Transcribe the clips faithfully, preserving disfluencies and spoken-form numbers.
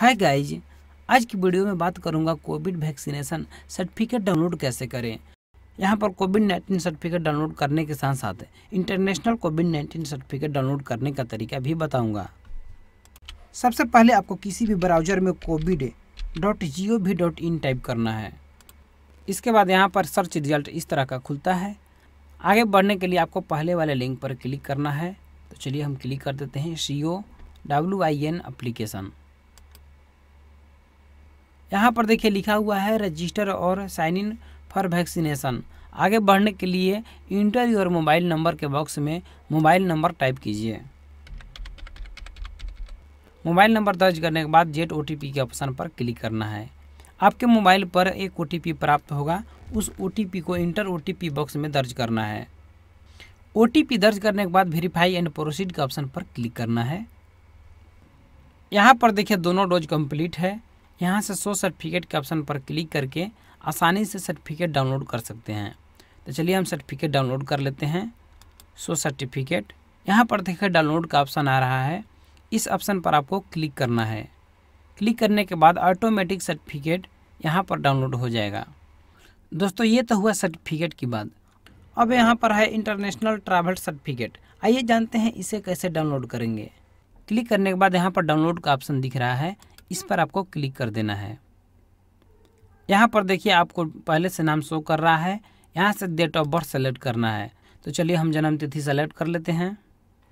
Hi guys, आज की video में बात करूंगा कोविड वैक्सीनेशन सर्टिफिकेट डाउनलोड कैसे करें। यहां पर कोविड नाइन्टीन सर्टिफिकेट डाउनलोड करने के साथ साथ international covid nineteen certificate download करने का तरीका भी बताऊंगा। सबसे पहले आपको किसी भी ब्राउज़र में covid dot G O V dot in type करना है। इसके बाद यहाँ पर सर्च रिजल्ट इस तरह का खुलता है। आगे बढ़ने के लिए आपको पहले वाले लिंक पर क्लिक करना है, तो चलिए हम क्लिक कर देते हैं C O W I N application. यहाँ पर देखिए लिखा हुआ है रजिस्टर और साइन इन फॉर वैक्सीनेशन। आगे बढ़ने के लिए इंटर योर मोबाइल नंबर के बॉक्स में मोबाइल नंबर टाइप कीजिए। मोबाइल नंबर दर्ज करने के बाद जेट ओ टी पी के ऑप्शन पर क्लिक करना है। आपके मोबाइल पर एक ओ टी पी प्राप्त होगा, उस ओ टी पी को enter O T P box में दर्ज करना है। ओ टी पी दर्ज करने के बाद वेरीफाई एंड प्रोसीड के ऑप्शन पर क्लिक करना है। यहाँ पर देखिए दोनों डोज कंप्लीट है। यहाँ से शो सर्टिफिकेट के ऑप्शन पर क्लिक करके आसानी से सर्टिफिकेट डाउनलोड कर सकते हैं। तो चलिए हम सर्टिफिकेट डाउनलोड कर लेते हैं। शो सर्टिफिकेट, यहाँ पर देखिए डाउनलोड का ऑप्शन आ रहा है। इस ऑप्शन पर आपको क्लिक करना है। क्लिक करने के बाद ऑटोमेटिक सर्टिफिकेट यहाँ पर डाउनलोड हो जाएगा। दोस्तों, ये तो हुआ सर्टिफिकेट की बात। अब यहाँ पर है इंटरनेशनल ट्रैवल सर्टिफिकेट। आइए जानते हैं इसे कैसे डाउनलोड करेंगे। क्लिक करने के बाद यहाँ पर डाउनलोड का ऑप्शन दिख रहा है, इस पर आपको क्लिक कर देना है। यहाँ पर देखिए आपको पहले से नाम शो कर रहा है। यहाँ से डेट ऑफ बर्थ सेलेक्ट करना है, तो चलिए हम जन्म तिथि सेलेक्ट कर लेते हैं।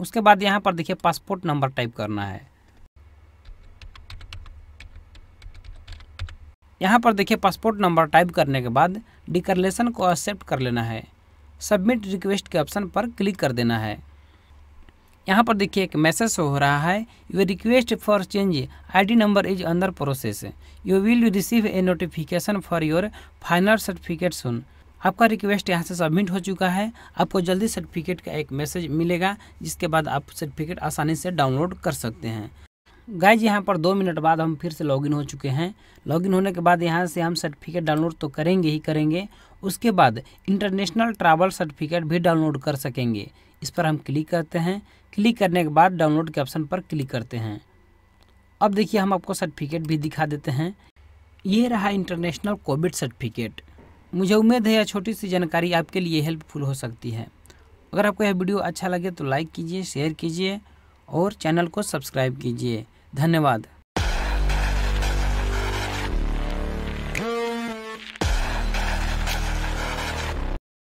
उसके बाद यहाँ पर देखिए पासपोर्ट नंबर टाइप करना है। यहाँ पर देखिए पासपोर्ट नंबर टाइप करने के बाद डिक्लेरेशन को एक्सेप्ट कर लेना है। सबमिट रिक्वेस्ट के ऑप्शन पर क्लिक कर देना है। यहाँ पर देखिए एक मैसेज शो हो रहा है, your request for change ID number is under process, you will receive a notification for your final certificate soon. आपका रिक्वेस्ट यहाँ से सबमिट हो चुका है। आपको जल्दी सर्टिफिकेट का एक मैसेज मिलेगा, जिसके बाद आप सर्टिफिकेट आसानी से डाउनलोड कर सकते हैं। गाइज, यहाँ पर दो मिनट बाद हम फिर से लॉगिन हो चुके हैं। लॉगिन होने के बाद यहाँ से हम सर्टिफिकेट डाउनलोड तो करेंगे ही करेंगे, उसके बाद इंटरनेशनल ट्रैवल सर्टिफिकेट भी डाउनलोड कर सकेंगे। इस पर हम क्लिक करते हैं। क्लिक करने के बाद डाउनलोड के ऑप्शन पर क्लिक करते हैं। अब देखिए हम आपको सर्टिफिकेट भी दिखा देते हैं। ये रहा इंटरनेशनल कोविड सर्टिफिकेट। मुझे उम्मीद है यह छोटी सी जानकारी आपके लिए हेल्पफुल हो सकती है। अगर आपको यह वीडियो अच्छा लगे तो लाइक कीजिए, शेयर कीजिए और चैनल को सब्सक्राइब कीजिए। धन्यवाद।